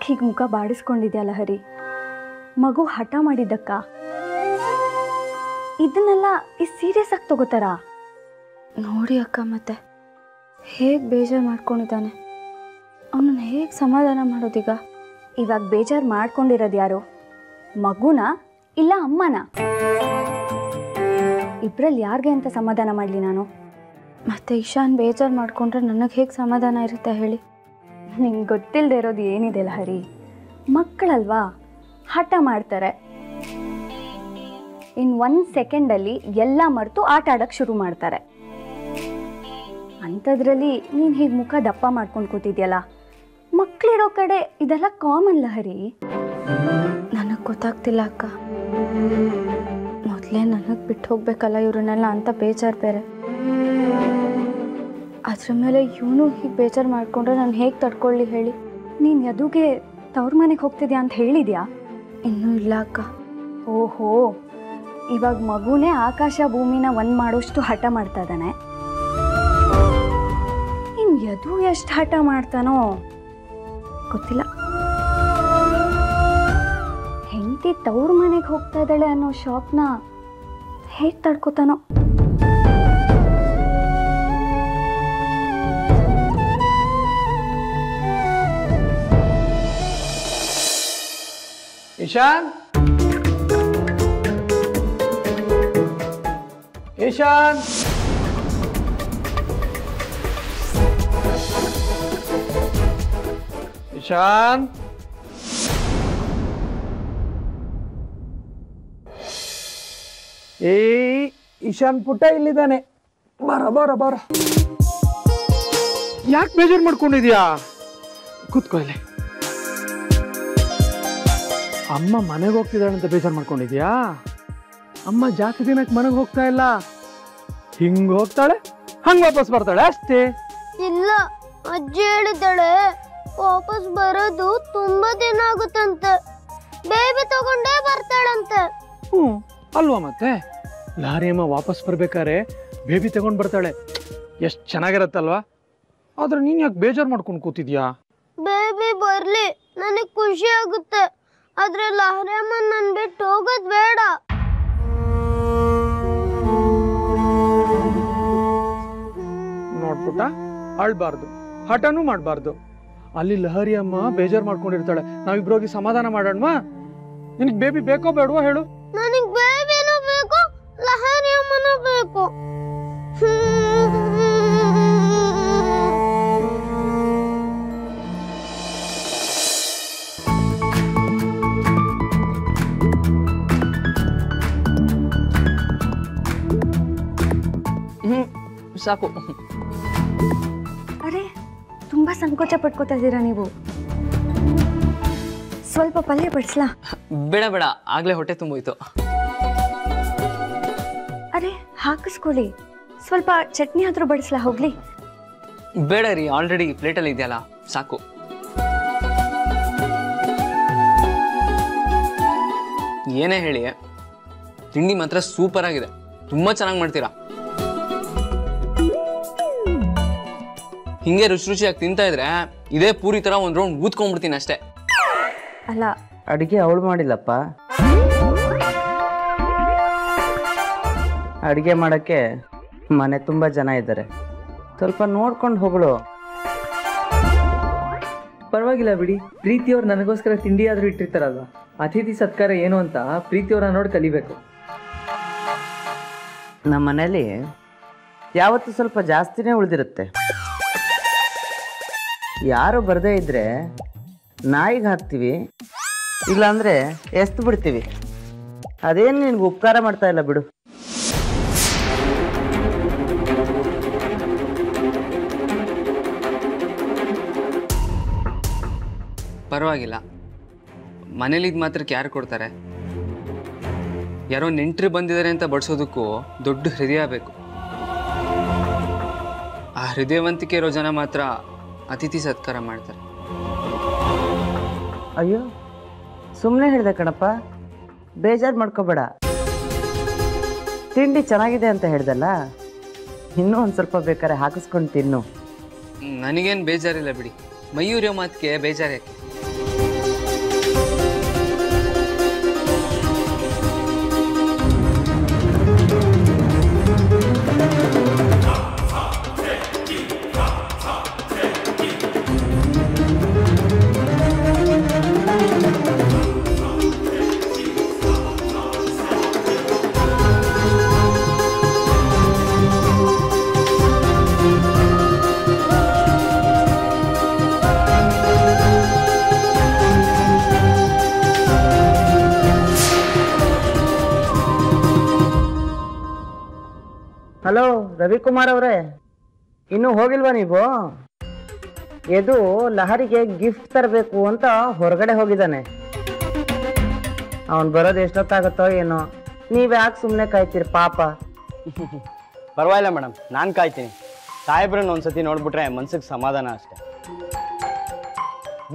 ಯಾಕೆ ಹೀಗೆ ಮುಖ ಬಾಡಿಸ್ಕೊಂಡಿದ್ಯಾ ಲಹರಿ? ಮಗು ಹಠ ಮಾಡಿದ್ದಕ್ಕ ಇದನ್ನೆಲ್ಲ ಈ ಸೀರಿಯಸ್ ಆಗಿ ತಗೋತಾರಾ? ನೋಡಿ ಅಕ್ಕ, ಮತ್ತೆ ಹೇಗೆ ಬೇಜಾರು ಮಾಡ್ಕೊಂಡಿದ್ದಾನೆ ಅವನನ್ನು, ಹೇಗೆ ಸಮಾಧಾನ ಮಾಡೋದೀಗ? ಇವಾಗ ಬೇಜಾರು ಮಾಡ್ಕೊಂಡಿರೋದು ಯಾರು, ಮಗುನ ಇಲ್ಲ ಅಮ್ಮನ? ಇಬ್ಬರಲ್ಲಿ ಯಾರಿಗೆ ಅಂತ ಸಮಾಧಾನ ಮಾಡಲಿ ನಾನು? ಮತ್ತೆ ಇಶಾನ್ ಬೇಜಾರು ಮಾಡ್ಕೊಂಡ್ರೆ ನನಗೆ ಹೇಗೆ ಸಮಾಧಾನ ಇರುತ್ತೆ ಹೇಳಿ? ನಿಂಗೆ ಗೊತ್ತಿಲ್ಲದೆ ಇರೋದು ಏನಿದೆ ಲಹರಿ, ಮಕ್ಕಳಲ್ವಾ ಹಠ ಮಾಡ್ತಾರೆ. ಇನ್ ಒಂದು ಸೆಕೆಂಡಲ್ಲಿ ಎಲ್ಲ ಮರೆತು ಆಟ ಆಡೋಕ್ಕೆ ಶುರು ಮಾಡ್ತಾರೆ. ಅಂಥದ್ರಲ್ಲಿ ನೀನು ಹೀಗೆ ಮುಖ ದಪ್ಪ ಮಾಡ್ಕೊಂಡು ಕೂತಿದ್ಯಲ್ಲ, ಮಕ್ಕಳಿರೋ ಕಡೆ ಇದೆಲ್ಲ ಕಾಮನ್ ಲಹರಿ. ನನಗೆ ಗೊತ್ತಾಗ್ತಿಲ್ಲ ಅಕ್ಕ, ಮೊದಲೇ ನನಗೆ ಬಿಟ್ಟು ಹೋಗ್ಬೇಕಲ್ಲ ಇವ್ರನ್ನೆಲ್ಲ ಅಂತ ಬೇಜಾರು ಬೇರೆ. ಅದ್ರ ಮೇಲೆ ಇವನು ಹೀಗೆ ಬೇಜಾರು ಮಾಡಿಕೊಂಡ್ರೆ ನಾನು ಹೇಗೆ ತಡ್ಕೊಳ್ಳಿ ಹೇಳಿ? ನೀನು ಯದುಗೆ ತವ್ರ ಮನೆಗೆ ಹೋಗ್ತಿದ್ಯಾ ಅಂತ ಹೇಳಿದ್ಯಾ? ಇನ್ನೂ ಇಲ್ಲ ಅಕ್ಕ. ಓಹೋ, ಇವಾಗ ಮಗುನೇ ಆಕಾಶ ಭೂಮಿನ ಒಂದು ಮಾಡೋಷ್ಟು ಹಠ ಮಾಡ್ತಾ ಇದ್ದಾನೆ. ಇನ್ನು ಯದು ಎಷ್ಟು ಹಠ ಮಾಡ್ತಾನೋ ಗೊತ್ತಿಲ್ಲ. ಹೆಂಡತಿ ತವ್ರ ಮನೆಗೆ ಹೋಗ್ತಾ ಇದ್ದಾಳೆ ಅನ್ನೋ ಶಾಕ್ನ ಹೇಗೆ ತಡ್ಕೊತಾನೋ? ईशान, ईशान, ईशान, ए ईशान पुट्ट इल्लिदाने, बार बार बार याक बेजार माड्कोंडिद्या? कूत्को इल्ले. ಅಮ್ಮ ಮನೆಗೆ ಹೋಗ್ತಿದ್ದಾಳೆ ಅಂತ ಬೇಜಾರು ಮಾಡ್ಕೊಂಡಿದ್ಯಾ? ಅಮ್ಮ ಜಾಸ್ತಿ ದಿನಕ್ಕೆ ಮನೆಗೆ ಹೋಗ್ತಾ ಇಲ್ಲ, ಹಿಂಗೆ ಹೋಗ್ತಾಳೆ ಹಂಗೆ ವಾಪಸ್ ಬರ್ತಾಳೆ ಅಷ್ಟೇ. ಇಲ್ಲ, ಅಜ್ಜಿ ಹೇಳಿದ್ದಾಳೆ ವಾಪಸ್ ಬರೋದು ತುಂಬಾ ದಿನ ಆಗುತ್ತಂತೆ, ಬೇಬಿ ತಗೊಂಡೇ ಬರ್ತಾಳಂತೆ. ಹ್ಞೂ ಅಲ್ವಾ, ಮತ್ತೆ ಲಾರಿ ಅಮ್ಮ ವಾಪಸ್ ಬರ್ಬೇಕಾದ್ರೆ ಬೇಬಿ ತಗೊಂಡು ಬರ್ತಾಳೆ, ಎಷ್ಟು ಚೆನ್ನಾಗಿರತ್ತಲ್ವಾ? ಆದ್ರೆ ನೀನು ಯಾಕೆ ಬೇಜಾರು ಮಾಡ್ಕೊಂಡು ಕೂತಿದ್ಯಾ? ಬೇಬಿ ಬರಲಿ ನನಗೆ ಖುಷಿ ಆಗುತ್ತೆ, ಆದ್ರೆ ಲಹರಿ ಅಮ್ಮ ನನ್ ಬಿಟ್ಟು ಹೋಗೋದ್ ಬೇಡ. ನೋಡ್ಬಿಟ್ಟ, ಅಳ್ಬಾರ್ದು, ಹಠನೂ ಮಾಡಬಾರ್ದು. ಅಲ್ಲಿ ಲಹರಿ ಅಮ್ಮ ಬೇಜಾರ್ ಮಾಡ್ಕೊಂಡಿರ್ತಾಳೆ, ನಾವಿಬ್ರು ಹೋಗಿ ಸಮಾಧಾನ ಮಾಡೋಣವಾ? ನಿನಗೆ ಬೇಬಿ ಬೇಕೋ ಬೇಡವಾ ಹೇಳು? ನನಗೆ ಬೇಬಿನೂ ಬೇಕು, ಲಹರಿ ಅಮ್ಮನೂ ಬೇಕು. ಸಾಕು. ಅರೆ, ತುಂಬಾ ಸಂಕೋಚ ಪಟ್ಕೋತಾ ಇದ್ದೀರಾ ನೀವು, ಸ್ವಲ್ಪ ಪಲ್ಯ ಬಡಿಸ್ಲಾ? ಬೇಡ ಬೇಡ, ಆಗ್ಲೇ ಹೊಟ್ಟೆ ತುಂಬೋಯ್ತು. ಅರೆ ಹಾಕಿಸ್ಕೊಳ್ಳಿ, ಸ್ವಲ್ಪ ಚಟ್ನಿ ಆದ್ರೂ ಬಡಿಸ್ಲಾ? ಹೋಗ್ಲಿ. ಬೇಡ ರೀ, ಆಲ್ರೆಡಿ ಪ್ಲೇಟಲ್ಲಿ ಇದೆಯಲ್ಲ, ಸಾಕು. ಏನೇ ಹೇಳಿ ತಿಂಡಿ ಮಾತ್ರ ಸೂಪರ್ ಆಗಿದೆ, ತುಂಬಾ ಚೆನ್ನಾಗಿ ಮಾಡ್ತೀರಾ. ಹಿಂಗೆ ರುಚಿ ರುಚಿಯಾಗಿ ತಿಂತಾ ಇದ್ರೆ ಇದೇ ಪೂರಿ ತರ ಒಂದು ರೌಂಡ್ ಊದ್ಕೊಂಡ್ಬಿಡ್ತೀನಿ ಅಷ್ಟೇ. ಅಲ್ಲ, ಅಡುಗೆ ಅವಳು ಮಾಡಿಲ್ಲಪ್ಪ, ಅಡುಗೆ ಮಾಡೋಕ್ಕೆ ಮನೆ ತುಂಬ ಜನ ಇದ್ದಾರೆ, ಸ್ವಲ್ಪ ನೋಡ್ಕೊಂಡು ಹೋಗಳು. ಪರವಾಗಿಲ್ಲ ಬಿಡಿ, ಪ್ರೀತಿಯವ್ರು ನನಗೋಸ್ಕರ ತಿಂಡಿ ಆದರೂ ಇಟ್ಟಿರ್ತಾರಲ್ವ, ಅತಿಥಿ ಸತ್ಕಾರ ಏನು ಅಂತ ಪ್ರೀತಿಯವ್ರನ್ನ ನೋಡಿ ಕಲಿಬೇಕು. ನಮ್ಮ ಮನೇಲಿ ಯಾವತ್ತೂ ಸ್ವಲ್ಪ ಜಾಸ್ತಿನೇ ಉಳಿದಿರುತ್ತೆ, ಯಾರು ಬರದೇ ಇದ್ರೆ ನಾಯಿಗೆ ಹಾಕ್ತೀವಿ, ಇಲ್ಲಾಂದ್ರೆ ಎಸ್ತು ಬಿಡ್ತೀವಿ. ಅದೇನು ನಿನ್ಗೆ ಉಪಕಾರ ಮಾಡ್ತಾ ಇಲ್ಲ ಬಿಡು. ಪರವಾಗಿಲ್ಲ, ಮನೇಲಿ ಇದು ಮಾತ್ರಕ್ಕೆ ಯಾರು ಕೊಡ್ತಾರೆ? ಯಾರೋ ನೆಂಟ್ರಿ ಬಂದಿದ್ದಾರೆ ಅಂತ ಬಡಿಸೋದಕ್ಕೂ ದೊಡ್ಡ ಹೃದಯ ಬೇಕು. ಆ ಹೃದಯವಂತಿಕೆ ಇರೋ ಜನ ಮಾತ್ರ ಅತಿಥಿ ಸತ್ಕಾರ ಮಾಡ್ತಾರೆ. ಅಯ್ಯೋ ಸುಮ್ಮನೆ ಹೇಳಿದೆ ಕಣಪ್ಪ, ಬೇಜಾರು ಮಾಡ್ಕೋಬೇಡ. ತಿಂಡಿ ಚೆನ್ನಾಗಿದೆ ಅಂತ ಹೇಳ್ದಲ್ಲ, ಇನ್ನೂ ಒಂದು ಸ್ವಲ್ಪ ಬೇಕಾದ್ರೆ ಹಾಕಿಸ್ಕೊಂಡು ತಿನ್ನು. ನನಗೇನು ಬೇಜಾರಿಲ್ಲ ಬಿಡಿ, ಮಯೂರಿಯ ಮಾತಿಗೆ ಬೇಜಾರು ಯಾಕೆ? ರವಿಕುಮಾರ್ ಅವರೇ ಇನ್ನು ಹೋಗಿಲ್ವಾ ನೀವು? ಇದು ಲಹರಿಗೆ ಗಿಫ್ಟ್ ತರಬೇಕು ಅಂತ ಹೊರಗಡೆ ಹೋಗಿದ್ದಾನೆ. ಅವನು ಬರೋದು ಎಷ್ಟೊತ್ತಾಗುತ್ತೋ ಏನೋ. ನೀವು ಯಾಕೆ ಸುಮ್ಮನೆ ಕಾಯ್ತೀರಿ ಪಾಪ? ಪರವಾಗಿಲ್ಲ ಮೇಡಮ್, ನಾನು ಕಾಯ್ತೀನಿ. ಸಾಹೇಬ್ರನ್ನ ಒಂದ್ಸತಿ ನೋಡ್ಬಿಟ್ರೆ ಮನಸ್ಸಿಗೆ ಸಮಾಧಾನ ಅಷ್ಟೆ.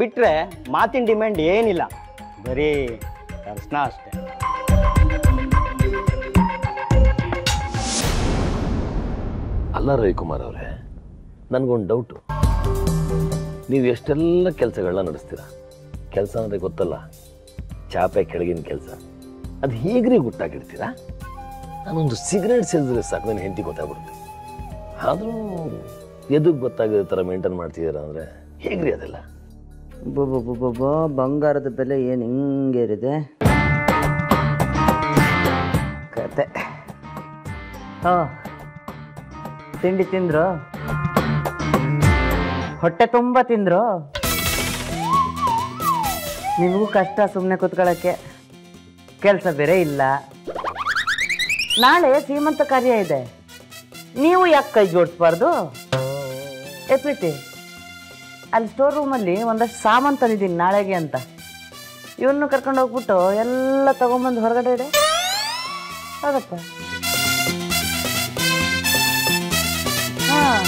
ಬಿಟ್ರೆ ಮಾತಿನ ಡಿಮ್ಯಾಂಡ್ ಏನಿಲ್ಲ, ಬರೀ ದರ್ಶನ ಅಷ್ಟೆ. ಅಲ್ಲ ರವಿಕುಮಾರ್ ಅವರೇ, ನನಗೊಂದು ಡೌಟು. ನೀವು ಎಷ್ಟೆಲ್ಲ ಕೆಲಸಗಳನ್ನ ನಡೆಸ್ತೀರಾ? ಕೆಲಸ ಅಂದರೆ ಗೊತ್ತಲ್ಲ, ಚಾಪೆ ಕೆಳಗಿನ ಕೆಲಸ ಅದು ಹೇಗ್ರಿ ಗುಟ್ಟಾಗಿಡ್ತೀರಾ? ನಾನೊಂದು ಸಿಗರೇಟ್ ಸೇರಿದ್ರೆ ಸಾಕು, ನನ್ನ ಹೆಂಡತಿ ಗೊತ್ತಾಗ್ಬಿಡುತ್ತೆ. ಆದರೂ ಎದುಗ್ ಗೊತ್ತಾಗಿರೋ ಥರ ಮೇಂಟೈನ್ ಮಾಡ್ತಿದ್ದೀರಾ ಅಂದರೆ ಹೇಗ್ರಿ ಅದೆಲ್ಲ? ಬಂಗಾರದ ಬೆಲೆ ಏನು ಹಿಂಗೇರಿದೆ ಕತೆ. ಹಾಂ, ತಿಂಡಿ ತಿಂದ್ರು? ಹೊಟ್ಟೆ ತುಂಬ ತಿಂದ್ರು? ನಿಮಗೂ ಕಷ್ಟ ಸುಮ್ಮನೆ ಕೂತ್ಕೊಳ್ಳೋಕ್ಕೆ, ಕೆಲಸ ಬೇರೆ ಇಲ್ಲ. ನಾಳೆ ಶ್ರೀಮಂತ ಕಾರ್ಯ ಇದೆ, ನೀವು ಯಾಕೆ ಕೈ ಜೋಡಿಸ್ಬಾರ್ದು? ಎಪ್ಪಿಟ್ಟಿ ಅಲ್ಲಿ ಸ್ಟೋರ್ ರೂಮಲ್ಲಿ ಒಂದಷ್ಟು ಸಾಮಾನು ತಂದಿದ್ದೀನಿ ನಾಳೆಗೆ ಅಂತ. ಇವನ್ನ ಕರ್ಕೊಂಡು ಹೋಗ್ಬಿಟ್ಟು ಎಲ್ಲ ತಗೊಂಬಂದು ಹೊರಗಡೆ ಇಡೆ. ಹೌದಪ್ಪ. ಹಾಂ,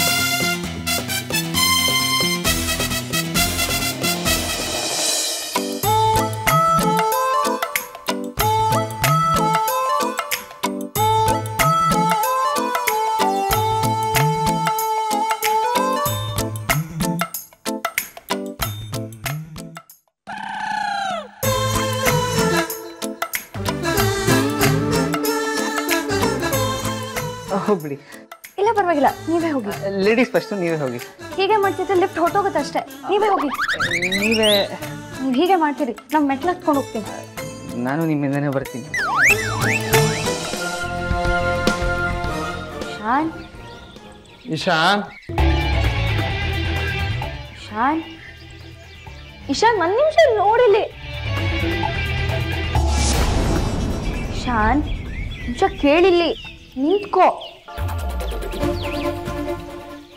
ಹೋಗ್ಬಿಡಿ. ಇಲ್ಲ ಪರವಾಗಿಲ್ಲ, ನೀವೇ ಹೋಗಿ. ಲೇಡೀಸ್ ಫಸ್ಟ್, ನೀವೇ ಹೋಗಿ. ಹೀಗೆ ಮಾಡ್ತಿದ್ರೆ ಲಿಫ್ಟ್ ಹೊಟ್ಟೋಗುತ್ತೆ ಅಷ್ಟೇ. ನೀವೇ ಹೋಗಿ. ನೀವು ಹೀಗೆ ಮಾಡ್ತೀರಿ, ನಾವು ಮೆಟ್ಲು ಹತ್ಕೊಂಡು ಹೋಗ್ತೀನಿ. ನಾನು ನಿಮ್ಮಿಂದನೇ ಬರ್ತೀನಿ. ಶಾನ್, ಇಶಾನ್, ಶಾನ್, ಇಶಾನ್, ಒಂದು ನಿಮಿಷ ನೋಡಿಲಿ. ಶಾನ್, ನಿಮಿಷ ಕೇಳಿಲ್ಲಿ, ನಿಂತ್ಕೋ.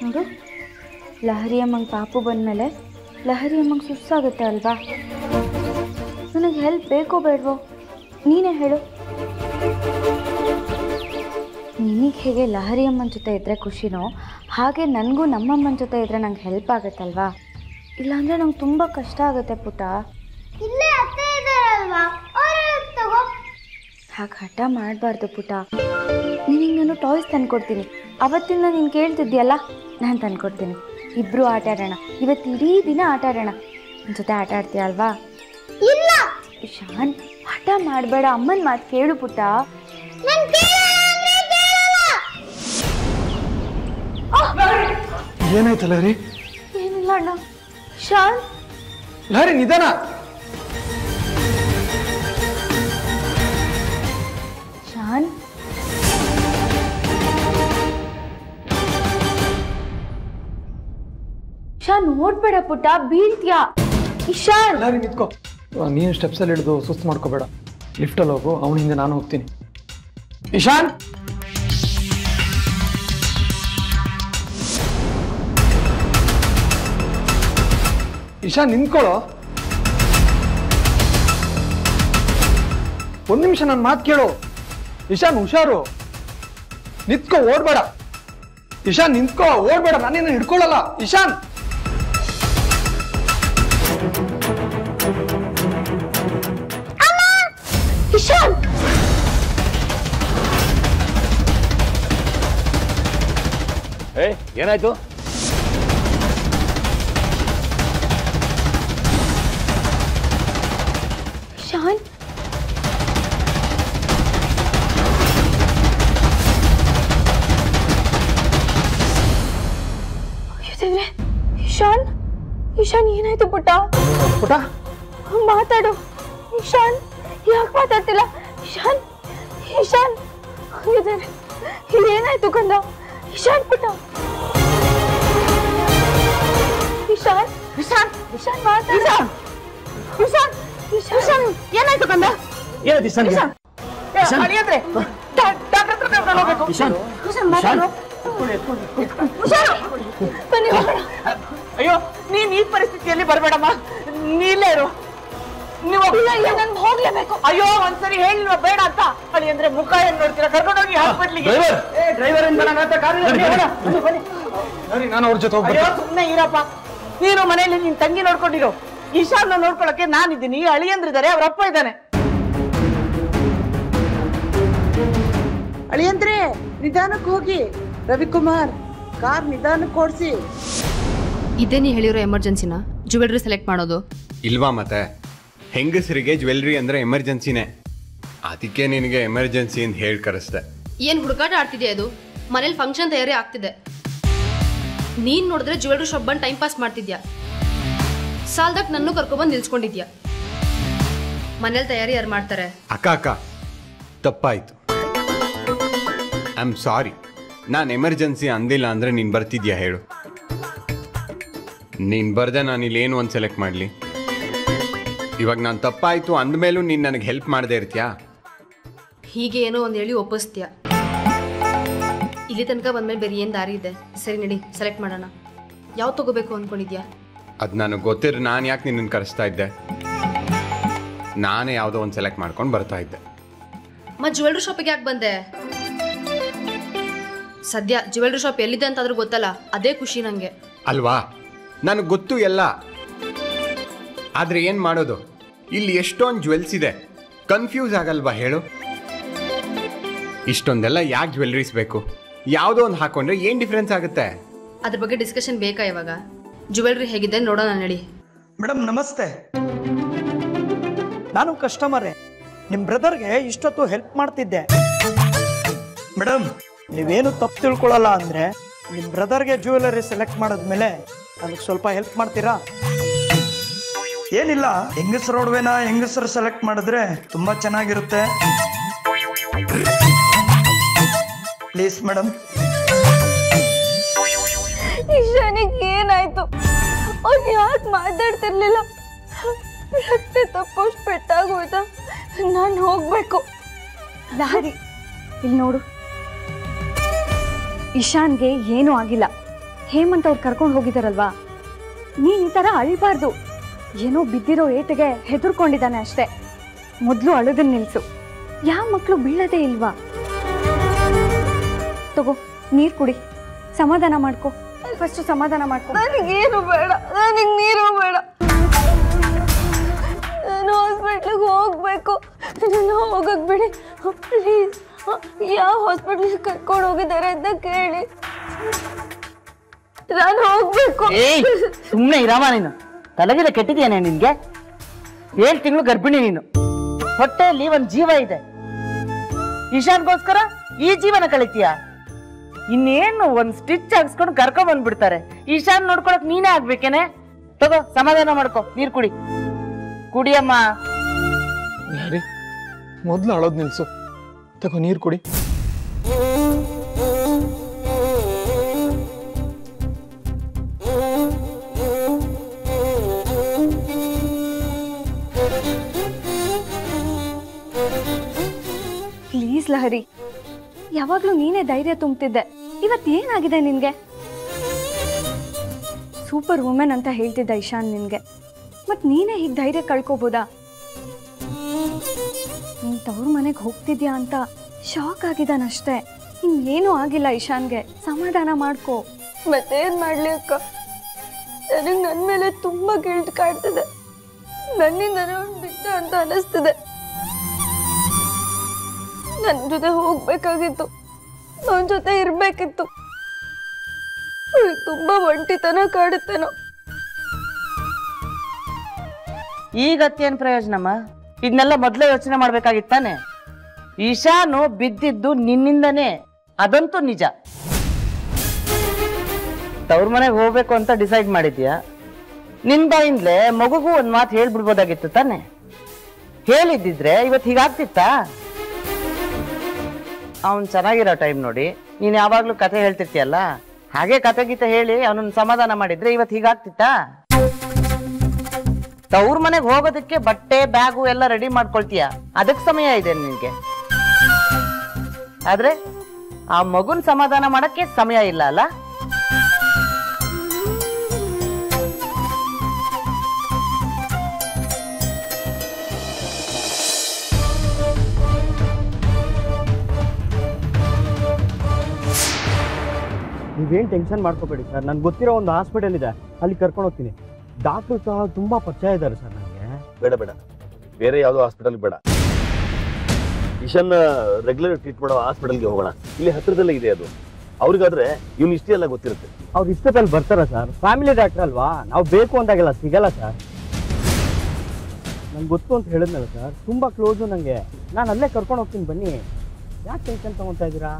ನೋಡು, ಲಹರಿ ಅಮ್ಮಂಗೆ ಪಾಪು ಬಂದಮೇಲೆ ಲಹರಿ ಅಮ್ಮಂಗೆ ಸುಸ್ತಾಗುತ್ತೆ ಅಲ್ವಾ? ನನಗೆ ಹೆಲ್ಪ್ ಬೇಕೋ ಬೇಡವೋ ನೀನೇ ಹೇಳು. ನಿನಗೆ ಹೇಗೆ ಲಹರಿ ಅಮ್ಮನ ಜೊತೆ ಇದ್ದರೆ ಖುಷಿನೋ ಹಾಗೆ ನನಗೂ ನಮ್ಮಮ್ಮನ ಜೊತೆ ಇದ್ದರೆ ನಂಗೆ ಹೆಲ್ಪ್ ಆಗುತ್ತಲ್ವಾ? ಇಲ್ಲಾಂದರೆ ನಂಗೆ ತುಂಬ ಕಷ್ಟ ಆಗುತ್ತೆ ಪುಟ. ಹಾಗೆ ಹಠ ಮಾಡಬಾರ್ದು ಪುಟ. ನಿನಗೆ ನಾನು ಟಾಯ್ಸ್ ತಂದುಕೊಡ್ತೀನಿ. ಅವತ್ತಿಂದ ನೀನು ಕೇಳ್ತಿದ್ದೀಯಲ್ಲ, ನಾನು ತಂದುಕೊಡ್ತೀನಿ. ಇಬ್ಬರು ಆಟ ಆಡೋಣ. ಇವತ್ತು ಇಡೀ ದಿನ ಆಟ ಆಡೋಣ. ನನ್ನ ಜೊತೆ ಆಟ ಆಡ್ತೀಯ ಅಲ್ವಾ? ಇಲ್ಲ ಇಶಾನ್, ಹಠ ಮಾಡಬೇಡ. ಅಮ್ಮನ ಮಾತು ಕೇಳು ಪುಟ್ಟ. ಏನಾಯ್ತು ಲಹರಿ? ಏನಿಲ್ಲ ಅಣ್ಣ. ಇಶಾನ್, ಲಹರಿ ನಿಧಾನ. ಇಶಾನ್, ಇಶಾನ್ ಓಡ್ಬೇಡ ಪುಟ್ಟ, ಬೀಳ್ತೀಯ. ಇಶಾನ್, ನಿಂತ್ಕೋ. ನೀನು ಸ್ಟೆಪ್ಸ್ ಅಲ್ಲಿ ಹಿಡಿದು ಸುಸ್ತು ಮಾಡ್ಕೋಬೇಡ. ಲಿಫ್ಟ್ ಅಲ್ಲಿ ಹೋಗು, ಅವನ ಹಿಂದೆ ನಾನು ಹೋಗ್ತೀನಿ. ಇಶಾನ್, ಇಶಾನ್ ನಿಂತ್ಕೊಳ್ಳೋ. ಒಂದು ನಿಮಿಷ ನನ್ನ ಮಾತು ಕೇಳು. ಇಶಾನ್ ಹುಷಾರು, ನಿಂತ್ಕೋ, ಓಡ್ಬೇಡ. ಇಶಾನ್ ನಿಂತ್ಕೋ, ಓಡ್ಬೇಡ. ನಾನೇನು ಹಿಡ್ಕೊಳ್ಳಲ್ಲ. ಇಶಾನ್, ಇಶಾನ್, ಏನಾಯ್ತು? ಇಶಾನ್, ಇಶಾನ್, ಇಶಾನ್ ಏನಾಯ್ತು ಪುಟ್ಟ? ಪುಟ್ಟ ಮಾತಾಡು. ಇಶಾನ್ ಯಾಕೆ ಮಾತಾಡ್ತಿಲ್ಲ? ಇಶಾನ್, ಇಶಾನ್ ಇಲ್ಲೇನಾಯ್ತು ಕಂದ? ಇಶಾನ್ ಪುಟ್ಟ, ಇಶಾನ್, ಇಶಾನ್, ಇಶಾನ್ ಮಾತಾಡು. ಇಶಾನ್, ಇಶಾನ್ ಏನಾಯ್ತು ಕಂದ? ಏನಾಯ್ತು ಇಶಾನ್? ಇಶಾನ್, ಇಶಾನ್ ಡಾಕ್ಟರ್ ಹತ್ರ ಕರ್ಕೊಂಡು ಹೋಗ್ಬೇಕು. ಇಶಾನ್, ಇಶಾನ್ ಮಾತಾಡು. अयो नहीं परिस्थितियल्ली बरबेडम्मा नीले इरो अयो ಒಂದಸರಿ ಹೇಳಿಲ್ವಾ ಬೇಡ ಅಂತ ಅಲ್ಲಿ ಅಂದ್ರೆ ಮುಖ ಏನು ನೋಡ್ತೀರಾ ಕರ್ಕೊಂಡು ಹೋಗಿ ಹಾಸ್ಪಿಟಲ್ ಗೆ ಡ್ರೈವರ್ ಅಂತ ನಾನು ಅಂತ ಕಾರ್ ಅಲ್ಲಿ ಹೋಗೋಣ ಬನ್ನಿ ಸರಿ ನಾನು ಅವರ ಜೊತೆ ಹೋಗ್ತೀನಿ ಅಯ್ಯೋ ಸುಮ್ಮನೆ ಇರಪ್ಪ ನೀನು ಮನೆಯಲ್ಲಿ ನಿನ್ನ ತಂಗಿ ನೋಡ್ಕೊಂಡಿರೋ ಈಶಾನ್ನ ನೋಡ್ಕೊಳ್ಳೋಕೆ ನಾನು ಇದ್ದೀನಿ ಅಳಿಯಂದ್ರಿದ್ದಾರೆ ಅವರ ಅಪ್ಪ ಇದ್ದಾನೆ ಅಳಿಯಂದ್ರೆ ನಿಧಾನಕ್ಕೆ ಹೋಗಿ ರವಿಕುಮಾರ್ ಕಾರ್ ನಿಧಾನಕ್ಕೆ ಓಡಿಸಿ ಇದೇನೇ ಹೇಳಿರೋ ಎಮರ್ಜೆನ್ಸಿನಾ ಜ್ಯುವೆಲರಿ ಸೆಲೆಕ್ಟ್ ಮಾಡೋದು ಇಲ್ವಾ ಮತ್ತೆ ಹೆಂಗಸರಿಗೆ ಜ್ಯುವೆಲರಿ ಅಂದ್ರೆ ಎಮರ್ಜೆನ್ಸಿನೇ ಅದಕ್ಕೆ ನಿನಗೆ ಎಮರ್ಜೆನ್ಸಿ ಅಂತ ಹೇಳಿ ಕರೆಸ್ತೆ ಏನು ಹುಡುಗಾಟ ಆಡ್ತಿದೆ ಅದು ಮನೇಲಿ ಫಂಕ್ಷನ್ ತಯಾರಿ ಆಗ್ತಿದೆ ನೀನ್ ನೋಡಿದ್ರೆ ಜ್ಯುವೆಲರಿ ಶಾಪ್ ಬಂದು ಟೈಮ್ ಪಾಸ್ ಮಾಡ್ತಿದ್ಯಾ ಸಾಲದಕ್ಕೆ ನನ್ನೂ ಕರ್ಕೊಂಡು ಬಂದು ನಿಲ್ಸ್ಕೊಂಡಿದ್ಯಾ ಮನೇಲಿ ತಯಾರಿ ಯಾರು ಮಾಡ್ತಾರೆ ಅಕ್ಕ ತಪ್ಪಾಯ್ತು ಐ ಆಮ್ ಸಾರಿ ನಾನು ಎಮರ್ಜೆನ್ಸಿ ಅಂದಿಲ್ಲ ಅಂದ್ರೆ ನೀನು ಬರ್ತಿದ್ಯಾ ಹೇಳು ನೀನು ಬರ್ದೆ ನಾನು ಇಲ್ಲೇನು ಒಂದು ಸೆಲೆಕ್ಟ್ ಮಾಡಲಿ ಇವಾಗ ನಾನು ತಪ್ಪಾಯಿತು ಅಂದಮೇಲೂ ನೀನು ನನಗೆ ಹೆಲ್ಪ್ ಮಾಡದೇ ಇರ್ತೀಯಾ ಹೀಗೆ ಏನೋ ಒಂದು ಹೇಳಿ ಒಪ್ಪಿಸ್ತೀಯಾ ಇಲ್ಲಿ ತನಕ ಬಂದಮೇಲೆ ಬೇರೆ ಏನು ದಾರಿ ಇದೆ ಸರಿ ನಡಿ ಸೆಲೆಕ್ಟ್ ಮಾಡೋಣ ಯಾವ ತಗೋಬೇಕು ಅಂದ್ಕೊಂಡಿದ್ಯಾ ಅದು ನನಗೆ ಗೊತ್ತಿರೋ ನಾನು ಯಾಕೆ ನಿನ್ನನ್ನು ಕರೆಸ್ತಾ ಇದ್ದೆ ನಾನೇ ಯಾವುದೋ ಒಂದು ಸೆಲೆಕ್ಟ್ ಮಾಡ್ಕೊಂಡು ಬರ್ತಾ ಇದ್ದೆ ಮತ್ತೆ ಜ್ಯುವೆಲ್ರಿ ಶಾಪಿಗೆ ಯಾಕೆ ಬಂದೆ ಸದ್ಯ ಜ್ಯುವೆಲ್ರಿ ಶಾಪ್ ಎಲ್ಲಿದೆ ಅಂತ ಆದರೂ ಗೊತ್ತಲ್ಲ ಅದೇ ಖುಷಿ ನನಗೆ ಅಲ್ವಾ ನನಗೆ ಗೊತ್ತು ಎಲ್ಲ ಆದರೆ ಏನು ಮಾಡೋದು ಇಲ್ಲಿ ಎಷ್ಟೊಂದು ಜ್ಯುವೆಲ್ಸ್ ಇದೆ ಕನ್ಫ್ಯೂಸ್ ಆಗಲ್ವಾ ಹೇಳು ಇಷ್ಟೊಂದೆಲ್ಲ ಯಾಕೆ ಜ್ಯುವೆಲ್ರೀಸ್ ಬೇಕು ಯಾವುದೋ ಒಂದು ಹಾಕೊಂಡ್ರೆ ಏನು ಡಿಫ್ರೆನ್ಸ್ ಆಗುತ್ತೆ ಅದ್ರ ಬಗ್ಗೆ ಡಿಸ್ಕಷನ್ ಬೇಕಾ ಇವಾಗ ಜ್ಯುವೆಲ್ರಿ ಹೇಗಿದೆ ನೋಡೋಣ ನಡಿ ಮೇಡಮ್ ನಮಸ್ತೆ ನಾನು ಕಸ್ಟಮರೇ ನಿಮ್ಮ ಬ್ರದರ್ಗೆ ಇಷ್ಟೊತ್ತು ಹೆಲ್ಪ್ ಮಾಡ್ತಿದ್ದೆ ಮೇಡಮ್ ನೀವೇನು ತಪ್ಪು ತಿಳ್ಕೊಳ್ಳಲ್ಲ ಅಂದರೆ ನಿಮ್ಮ ಬ್ರದರ್ಗೆ ಜ್ಯುವೆಲರಿ ಸೆಲೆಕ್ಟ್ ಮಾಡಿದ್ಮೇಲೆ ಅದಕ್ಕೆ ಸ್ವಲ್ಪ ಹೆಲ್ಪ್ ಮಾಡ್ತೀರಾ ಏನಿಲ್ಲ ಹೆಂಗಸರು ಒಡವೆನ ಹೆಂಗಸರು ಸೆಲೆಕ್ಟ್ ಮಾಡಿದ್ರೆ ತುಂಬಾ ಚೆನ್ನಾಗಿರುತ್ತೆ ಪ್ಲೀಸ್ ಮೇಡಮ್ ಇಶಾನಿಗೆ ಏನಾಯ್ತು ಅವ್ರು ಯಾಕೆ ಮಾತಾಡ್ತಿರ್ಲಿಲ್ಲ ರಕ್ತ ತಪ್ಪಷ್ಟು ಪೆಟ್ಟಾಗೋಯ್ತಾ ನಾನು ಹೋಗ್ಬೇಕು ಲಹರಿ ಇಲ್ಲಿ ನೋಡು ಇಶಾನ್ಗೆ ಏನೂ ಆಗಿಲ್ಲ ಹೇಮಂತ್ ಅವ್ರು ಕರ್ಕೊಂಡು ಹೋಗಿದಾರಲ್ವಾ ನೀನ್ ಈ ಥರ ಅಳಿಬಾರ್ದು ಏನೋ ಬಿದ್ದಿರೋ ಏಟಿಗೆ ಹೆದರ್ಕೊಂಡಿದ್ದಾನೆ ಅಷ್ಟೇ ಮೊದಲು ಅಳೋದನ್ನ ನಿಲ್ಸು ಯಾವ ಮಕ್ಕಳು ಬೀಳದೇ ಇಲ್ವಾ ತಗೋ ನೀರು ಕುಡಿ ಸಮಾಧಾನ ಮಾಡ್ಕೋ ಫಸ್ಟು ಸಮಾಧಾನ ಮಾಡ್ಕೋ ನನಗೇನು ಬೇಡ ನನಗೆ ನೀರು ಬೇಡ ನಾನು ಹಾಸ್ಪಿಟ್ಲಿಗೆ ಹೋಗ್ಬೇಕು ನಾನು ಹೋಗಕ್ಕೆ ಬಿಡಿ ಪ್ಲೀಸ್ ಯಾವ ಹಾಸ್ಪಿಟ್ಲಿಗೆ ಕರ್ಕೊಂಡು ಹೋಗಿದ್ದಾರೆ ಅಂತ ಕೇಳಿ ನಾನು ಹೋಗ್ಬೇಕು ಸುಮ್ಮನೆ ಇರಾಮ ನೀನು ತಲೆಗಿದ ಕೆಟ್ಟಿದೆಯೇನೆ ನಿನ್ಗೆ 7 ತಿಂಗಳು ಗರ್ಭಿಣಿ ನೀನು ಹೊಟ್ಟೆಯಲ್ಲಿ ಒಂದು ಜೀವ ಇದೆ ಇಶಾನ್ಗೋಸ್ಕರ ಈ ಜೀವನ ಕಳಿತೀಯ ಇನ್ನೇನು ಒಂದು ಸ್ಟಿಚ್ ಹಾಕ್ಸ್ಕೊಂಡು ಕರ್ಕೊಂಡ್ ಬಂದ್ಬಿಡ್ತಾರೆ ಇಶಾನ್ ನೋಡ್ಕೊಳಕ್ ನೀನೇ ಆಗ್ಬೇಕೇನೆ ತಗೋ ಸಮಾಧಾನ ಮಾಡ್ಕೊ ನೀರ್ ಕುಡಿ ಕುಡಿಯಮ್ಮ ಮೊದ್ಲು ಅಳೋದ್ ನಿಲ್ಸು ತಗೋ ನೀರ್ ಕುಡಿ ಲಹರಿ ಯಾವಾಗ್ಲೂ ನೀನೇ ಧೈರ್ಯ ತುಂಬ್ತಿದ್ದೆ ಇವತ್ತೇನಾಗಿದೆ ನಿನ್ಗೆ ಸೂಪರ್ ವುಮೆನ್ ಅಂತ ಹೇಳ್ತಿದ್ದ ಇಶಾನ್ ನಿನ್ಗೆ ಮತ್ ನೀನೇ ಹೀಗೆ ಧೈರ್ಯ ಕಳ್ಕೊಬೋದಾ ನೀನ್ ತವ್ರ ಮನೆಗೆ ಹೋಗ್ತಿದ್ಯಾ ಅಂತ ಶಾಕ್ ಆಗಿದ್ದಾನಷ್ಟೇ ಇನ್ ಏನೂ ಆಗಿಲ್ಲ ಇಶಾನ್ಗೆ ಸಮಾಧಾನ ಮಾಡ್ಕೋ ಮತ್ತೇನ್ ಮಾಡ್ಲಿ ಅಕ್ಕ ನನಗೆ ನನ್ನ ಮೇಲೆ ತುಂಬಾ ಗಿಲ್ಟ್ ಕಾಡ್ತಿದೆ ನನ್ನಿಂದನೇ ಬಿಟ್ಟ ಅಂತ ಅನಿಸ್ತಿದೆ ನನ್ನ ಜೊತೆ ಹೋಗ್ಬೇಕಾಗಿತ್ತು ಅವನ ಜೊತೆ ಇರ್ಬೇಕಿತ್ತು ತುಂಬಾ ಒಂಟಿತನ ಕಾಡುತ್ತೇನೋ ಈಗ ಅತ್ತೇನ್ ಪ್ರಯೋಜನಮ್ಮ ಇದನ್ನೆಲ್ಲ ಮೊದಲೇ ಯೋಚನೆ ಮಾಡ್ಬೇಕಾಗಿತ್ತಾನೆ ಈಶಾನು ಬಿದ್ದಿದ್ದು ನಿನ್ನಿಂದನೇ ಅದಂತೂ ನಿಜ ತವ್ರ ಮನೆಗೆ ಹೋಗ್ಬೇಕು ಅಂತ ಡಿಸೈಡ್ ಮಾಡಿದ್ಯಾ ನಿನ್ ಬಾಯಿಂದಲೇ ಮಗುಗೂ ಒಂದ್ ಮಾತು ಹೇಳ್ಬಿಡ್ಬೋದಾಗಿತ್ತು ತಾನೆ ಹೇಳಿದ್ದಿದ್ರೆ ಇವತ್ತು ಹೀಗಾಗ್ತಿತ್ತಾ ಅವ್ನು ಚೆನ್ನಾಗಿರೋ ಟೈಮ್ ನೋಡಿ ನೀನು ಯಾವಾಗಲೂ ಕತೆ ಹೇಳ್ತಿರ್ತೀಯಲ್ಲ ಹಾಗೆ ಕತೆ ಗೀತೆ ಹೇಳಿ ಅವನನ್ನು ಸಮಾಧಾನ ಮಾಡಿದ್ರೆ ಇವತ್ತು ಹೀಗಾಗ್ತಿತ್ತಾ ತವ್ರ ಮನೆಗೆ ಹೋಗೋದಕ್ಕೆ ಬಟ್ಟೆ ಬ್ಯಾಗು ಎಲ್ಲ ರೆಡಿ ಮಾಡ್ಕೊಳ್ತೀಯ ಅದಕ್ಕೆ ಸಮಯ ಇದೆ ನಿನಗೆ ಆದರೆ ಆ ಮಗುನ ಸಮಾಧಾನ ಮಾಡಕ್ಕೆ ಸಮಯ ಇಲ್ಲ ಅಲ್ಲ. ನೀವೇನು ಟೆನ್ಷನ್ ಮಾಡ್ಕೋಬೇಡಿ ಸರ್, ನನಗೆ ಗೊತ್ತಿರೋ ಒಂದು ಹಾಸ್ಪಿಟಲ್ ಇದೆ, ಅಲ್ಲಿ ಕರ್ಕೊಂಡು ಹೋಗ್ತೀನಿ. ಡಾಕ್ಟ್ರು ಸಹ ತುಂಬಾ ಪರಿಚಯ ಇದ್ದಾರೆ ಸರ್ ನನಗೆ. ಬೇಡ ಬೇಡ, ಬೇರೆ ಯಾವುದೋ ಹಾಸ್ಪಿಟಲ್ ಬೇಡ, ಇಶಾನ್ ರೆಗ್ಯುಲರ್ ಟ್ರೀಟ್ ಮಾಡೋ ಹಾಸ್ಪಿಟಲ್ಗೆ ಹೋಗೋಣ, ಇಲ್ಲಿ ಹತ್ರದಲ್ಲೇ ಇದೆ ಅದು. ಅವ್ರಿಗಾದ್ರೆ ಇವ್ನ ಹಿಸ್ಟ್ರಿ ಎಲ್ಲ ಗೊತ್ತಿರುತ್ತೆ, ಅವ್ರ ಇಷ್ಟದಲ್ಲಿ ಬರ್ತಾರ ಸರ್. ಫ್ಯಾಮಿಲಿ ಡಾಕ್ಟರ್ ಅಲ್ವಾ, ನಾವು ಬೇಕು ಅಂದಾಗೆಲ್ಲ ಸಿಗಲ್ಲ ಸರ್. ನಂಗೆ ಗೊತ್ತು ಅಂತ ಹೇಳಿದ್ನಲ್ಲ ಸರ್, ತುಂಬಾ ಕ್ಲೋಸು ನನಗೆ, ನಾನು ಅಲ್ಲೇ ಕರ್ಕೊಂಡು ಹೋಗ್ತೀನಿ ಬನ್ನಿ. ಯಾಕೆ ಟೆನ್ಷನ್ ತಗೊತಾ ಇದ್ದೀರಾ?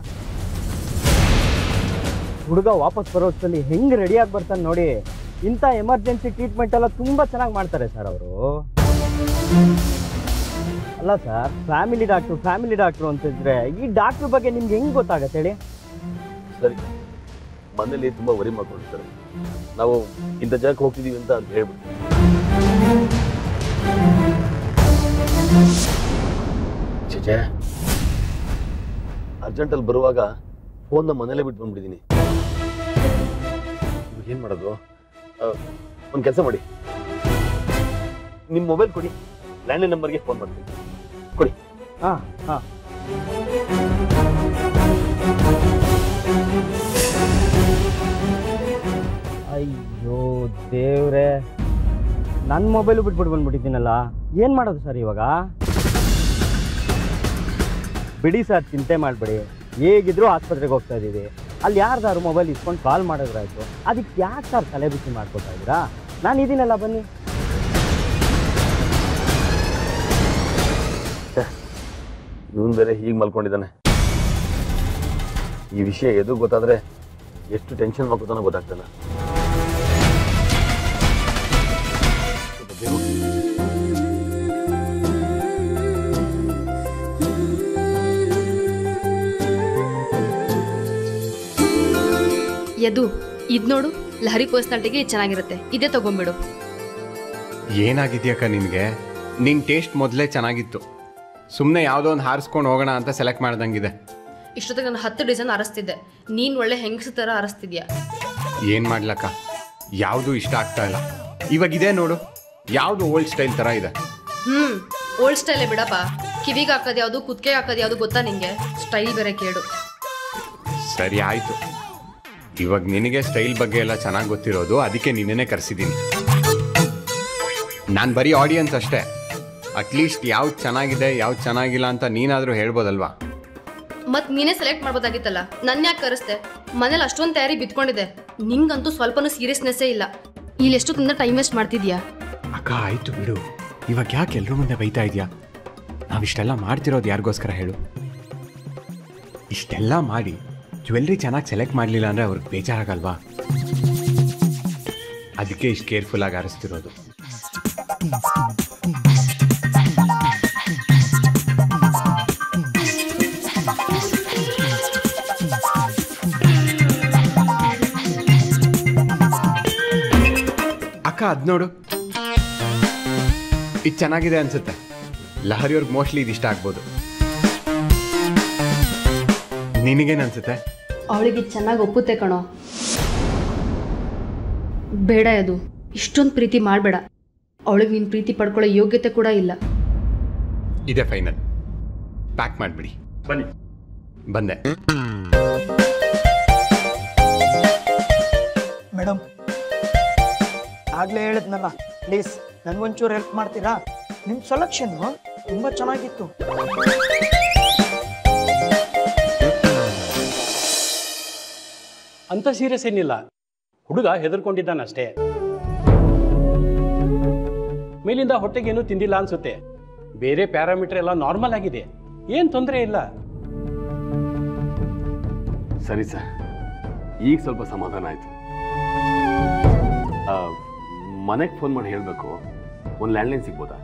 ಹುಡುಗ ವಾಪಸ್ ಬರೋಷ್ಟಲ್ಲಿ ಹೆಂಗೆ ರೆಡಿಯಾಗಿ ಬರ್ತಾನೆ ನೋಡಿ. ಇಂಥ ಎಮರ್ಜೆನ್ಸಿ ಟ್ರೀಟ್ಮೆಂಟ್ ಎಲ್ಲ ತುಂಬ ಚೆನ್ನಾಗಿ ಮಾಡ್ತಾರೆ ಸರ್ ಅವರು. ಅಲ್ಲ sir, family doctor family doctor ಅಂತಿದ್ರೆ ಈ ಡಾಕ್ಟ್ರ್ ಬಗ್ಗೆ ನಿಮ್ಗೆ ಹೆಂಗೆ ಗೊತ್ತಾಗತ್ತೆ ಹೇಳಿ? ಸರಿ, ಮನೇಲಿ ತುಂಬ ವರಿ ಮಾಡ್ಕೊಂಡಿರ್ತಾರೆ, ನಾವು ಇಂಥ ಜಾಗಕ್ಕೆ ಹೋಗ್ತಿದ್ದೀವಿ ಅಂತ ಅಂತ ಹೇಳ್ಬಿಡ್ತೀವಿ. ಚೇಚೆ ಅರ್ಜೆಂಟಲ್ಲಿ ಬರುವಾಗ ಫೋನ್ನ ಮನೇಲೇ ಬಿಟ್ಟು ಬಂದ್ಬಿಟ್ಟಿದ್ದೀನಿ, ಏನು ಮಾಡೋದು? ಒಂದು ಕೆಲಸ ಮಾಡಿ, ನಿಮ್ಮ ಮೊಬೈಲ್ ಕೊಡಿ, ಲ್ಯಾಂಡ್ಲೈನ್ ನಂಬರ್ಗೆ ಫೋನ್ ಮಾಡ್ತೀನಿ ಕೊಡಿ. ಹಾಂ ಹಾಂ, ಅಯ್ಯೋ ದೇವ್ರೆ, ನನ್ನ ಮೊಬೈಲು ಬಿಟ್ಬಿಟ್ಟು ಬಂದ್ಬಿಟ್ಟಿದ್ದೀನಲ್ಲ, ಏನು ಮಾಡೋದು ಸರ್ ಇವಾಗ? ಬಿಡಿ ಸರ್, ಚಿಂತೆ ಮಾಡಬೇಡಿ, ಹೇಗಿದ್ರು ಆಸ್ಪತ್ರೆಗೆ ಹೋಗ್ತಾ ಇದ್ದೀವಿ, ಅಲ್ಲಿ ಯಾರ್ದಾರು ಮೊಬೈಲ್ ಇಸ್ಕೊಂಡು ಕಾಲ್ ಮಾಡೋದ್ರಾಯ್ತು, ಅದಕ್ಕೆ ಯಾಕೆ ಸರ್ ತಲೆ ಬಿಸಿ ಮಾಡ್ಕೊತಾ ಇದ್ದೀರಾ? ನಾನು ಇದೀನಲ್ಲ ಬನ್ನಿ. ಇವನು ಬೇರೆ ಹೀಗೆ ಮಲ್ಕೊಂಡಿದ್ದಾನೆ, ಈ ವಿಷಯ ಎದು ಗೊತ್ತಾದರೆ ಎಷ್ಟು ಟೆನ್ಷನ್ ಮಾಡ್ಕೋತಾನೋ ಗೊತ್ತಾಗ್ತಾನೆ. ಯದು, ಇದು ನೋಡು, ಲಹರಿ ಪರ್ಸನಾಲಿಟಿಗೆ ಚೆನ್ನಾಗಿರುತ್ತೆ, ಇದೇ ತಗೊಂಡ್ಬಿಡು. ಏನಾಗಿದ್ಯಾಕ ನಿನಗೆ? ನಿನ್ನ ಟೇಸ್ಟ್ ಮೊದಲೇ ಚೆನ್ನಾಗಿತ್ತು, ಸುಮ್ಮನೆ ಯಾವುದೋ ಒಂದು ಹಾರಿಸ್ಕೊಂಡು ಹೋಗೋಣ ಅಂತ ಸೆಲೆಕ್ಟ್ ಮಾಡ್ದಂಗಿದೆ. ಇಷ್ಟೊತ್ತಿಗೆ ನಾನು 10 ಡಿಸೈನ್ ಅರಸ್ತಿದ್ದೆ, ನೀನು ಒಳ್ಳೆ ಹೆಂಗಸ ಥರ ಅರಸ್ತಿದ್ಯಾ. ಏನು ಮಾಡ್ಲಕ್ಕ, ಯಾವುದೂ ಇಷ್ಟ ಆಗ್ತಾ ಇಲ್ಲ. ಇವಾಗ ಇದೇ ನೋಡು, ಯಾವುದು ಓಲ್ಡ್ ಸ್ಟೈಲ್ ಥರ ಇದೆ. ಹ್ಞೂ, ಓಲ್ಡ್ ಸ್ಟೈಲೇ ಬಿಡಪ್ಪ, ಕಿವಿಗೆ ಹಾಕೋದು ಯಾವುದು, ಕುತ್ತಿಗೆ ಹಾಕೋದು ಯಾವುದು ಗೊತ್ತಾ ನಿನಗೆ? ಸ್ಟೈಲ್ ಬೇರೆ ಕೇಡು. ಸರಿ ಆಯಿತು, ಇವಾಗ ನಿನಗೆ ಸ್ಟೈಲ್ ಬಗ್ಗೆ ಎಲ್ಲ ಚೆನ್ನಾಗಿ ಗೊತ್ತಿರೋದು, ಅದಕ್ಕೆ ನಿನ್ನೇ ಕರೆಸಿದ್ದೀನಿ. ನಾನು ಬರೀ ಆಡಿಯನ್ಸ್ ಅಷ್ಟೇ, ಅಟ್ಲೀಸ್ಟ್ ಯಾವ್ದು ಚೆನ್ನಾಗಿದೆ ಯಾವ್ದು ಚೆನ್ನಾಗಿಲ್ಲ ಅಂತ ನೀನಾದರೂ ಹೇಳ್ಬೋದಲ್ವಾ? ಮತ್ತು ನೀನೇ ಸೆಲೆಕ್ಟ್ ಮಾಡ್ಬೋದಾಗಿತ್ತಲ್ಲ, ನನ್ನ ಯಾಕೆ ಕರೆಸ್ದೆ? ಮನೇಲಿ ಅಷ್ಟೊಂದು ತಯಾರಿ ಬಿದ್ಕೊಂಡಿದೆ, ನಿಂಗಂತೂ ಸ್ವಲ್ಪನೂ ಸೀರಿಯಸ್ನೆಸ್ಸೇ ಇಲ್ಲ, ಇಲ್ಲಿ ಎಷ್ಟು ತಿಂದ ಟೈಮ್ ವೇಸ್ಟ್ ಮಾಡ್ತಿದ್ಯಾ ಅಕ್ಕ? ಆಯಿತು ಬಿಡು, ಇವಾಗ ಯಾಕೆ ಎಲ್ಲರೂ ಮುಂದೆ ಬೈತಾ ಇದೆಯಾ? ನಾವಿಷ್ಟೆಲ್ಲ ಮಾಡ್ತಿರೋದು ಯಾರಿಗೋಸ್ಕರ ಹೇಳು? ಇಷ್ಟೆಲ್ಲ ಮಾಡಿ ಜ್ಯುವೆಲ್ರಿ ಚೆನ್ನಾಗಿ ಸೆಲೆಕ್ಟ್ ಮಾಡಲಿಲ್ಲ ಅಂದರೆ ಅವ್ರಿಗೆ ಬೇಜಾರಾಗಲ್ವಾ? ಅದಕ್ಕೆ ಇಷ್ಟು ಕೇರ್ಫುಲ್ಲಾಗಿ ಆರಿಸ್ತಿರೋದು. ಅಕ್ಕ ಅದು ನೋಡು, ಇದು ಚೆನ್ನಾಗಿದೆ ಅನಿಸುತ್ತೆ, ಲಹರಿ ಅವ್ರಿಗೆ ಮೋಸ್ಟ್ಲಿ ಇದಿಷ್ಟ ಆಗ್ಬೋದು. ನಿನಗೇನು ಅನಿಸುತ್ತೆ? ಅವಳಿಗೆ ಚೆನ್ನಾಗಿ ಒಪ್ಪುತ್ತೆ ಕಣೋ. ಬೇಡ ಅದು, ಇಷ್ಟೊಂದು ಪ್ರೀತಿ ಮಾಡಬೇಡ, ಅವಳಿಗೆ ನೀನು ಪ್ರೀತಿ ಪಡ್ಕೊಳ್ಳೋ ಯೋಗ್ಯತೆ ಕೂಡ ಇಲ್ಲ. ಇದೇ ಫೈನಲ್, ಪ್ಯಾಕ್ ಮಾಡಿಬಿಡಿ. ಬನ್ನಿ. ಬಂದೆ ಮೇಡಮ್, ಆಗಲೇ ಹೇಳಿದ್ನಲ್ಲ, ಪ್ಲೀಸ್ ನನಗೊಂಚೂರು ಹೆಲ್ಪ್ ಮಾಡ್ತೀರಾ? ನಿಮ್ಮ ಸೆಲೆಕ್ಷನ್ನು ತುಂಬ ಚೆನ್ನಾಗಿತ್ತು. ಅಂತ ಸೀರಿಯಸ್ ಏನಿಲ್ಲ, ಹುಡುಗ ಹೆದರ್ಕೊಂಡಿದ್ದಾನಷ್ಟೇ. ಮೇಲಿಂದ ಹೊಟ್ಟೆಗೇನು ತಿಂದಿಲ್ಲ ಅನ್ಸುತ್ತೆ, ಬೇರೆ ಪ್ಯಾರಾಮೀಟರ್ ಎಲ್ಲ ನಾರ್ಮಲ್ ಆಗಿದೆ, ಏನು ತೊಂದರೆ ಇಲ್ಲ. ಸರಿ ಸರ್, ಈಗ ಸ್ವಲ್ಪ ಸಮಾಧಾನ ಆಯ್ತು. ಮನೆಗೆ ಫೋನ್ ಮಾಡಿ ಹೇಳಬೇಕು, ಒಂದು ಲ್ಯಾಂಡ್ಲೈನ್ ಸಿಗ್ಬೋದಾ?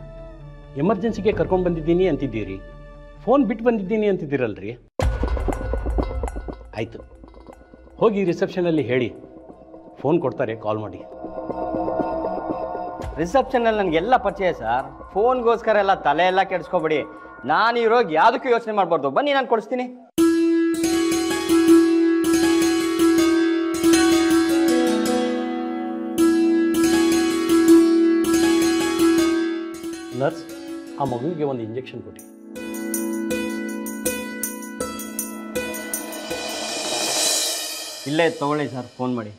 ಎಮರ್ಜೆನ್ಸಿಗೆ ಕರ್ಕೊಂಡು ಬಂದಿದ್ದೀನಿ ಅಂತಿದ್ದೀರಿ, ಫೋನ್ ಬಿಟ್ಟು ಬಂದಿದ್ದೀನಿ ಅಂತಿದ್ದೀರಲ್ರಿ. ಆಯಿತು, ಹೋಗಿ ರಿಸೆಪ್ಷನಲ್ಲಿ ಹೇಳಿ, ಫೋನ್ ಕೊಡ್ತಾರೆ, ಕಾಲ್ ಮಾಡಿ. ರಿಸೆಪ್ಷನಲ್ಲಿ ನನಗೆಲ್ಲ ಪರಿಚಯ ಸರ್, ಫೋನ್ಗೋಸ್ಕರ ಎಲ್ಲ ತಲೆ ಎಲ್ಲ ಕೆಡಿಸ್ಕೊಬೇಡಿ, ನಾನು ಇರೋಗಿ ಯಾವುದಕ್ಕೂ ಯೋಚನೆ ಮಾಡಬಾರ್ದು. ಬನ್ನಿ, ನಾನು ಕೊಡಿಸ್ತೀನಿ. ನರ್ಸ್ ಆ ಮಗುವಿಗೆ ಒಂದು ಇಂಜೆಕ್ಷನ್ ಕೊಟ್ಟಿ. ಇಲ್ಲೇ ತಗೊಳ್ಳಿ ಸರ್, ಫೋನ್ ಮಾಡಿ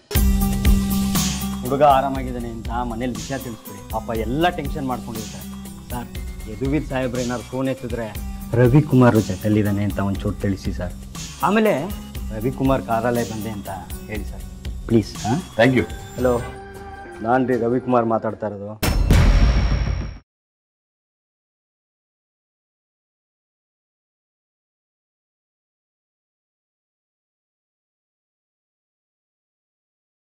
ಹುಡುಗ ಆರಾಮಾಗಿದ್ದಾನೆ ಅಂತ ಮನೇಲಿ ವಿಷಯ ತಿಳಿಸ್ಬಿಡಿ. ಪಾಪ ಎಲ್ಲ ಟೆನ್ಷನ್ ಮಾಡ್ಕೊಂಡಿರ್ತಾರೆ. ಸರ್, ಯದುವೀರ್ ಸಾಹೇಬ್ರು ಏನಾದ್ರು ಫೋನ್ ಎತ್ತಿದ್ರೆ ರವಿ ಕುಮಾರ್ ಜೊತೆಲಿದ್ದಾನೆ ಅಂತ ಒಂದು ಚೋಟ್ ತಿಳಿಸಿ ಸರ್. ಆಮೇಲೆ ರವಿ ಕುಮಾರ್ ಕಾರಲ್ಲೇ ಬಂದೆ ಅಂತ ಹೇಳಿ ಸರ್, ಪ್ಲೀಸ್. ಹಾಂ, ಥ್ಯಾಂಕ್ ಯು. ಹಲೋ, ನಾನು ರೀ ರವಿಕುಮಾರ್ ಮಾತಾಡ್ತಾ ಇರೋದು.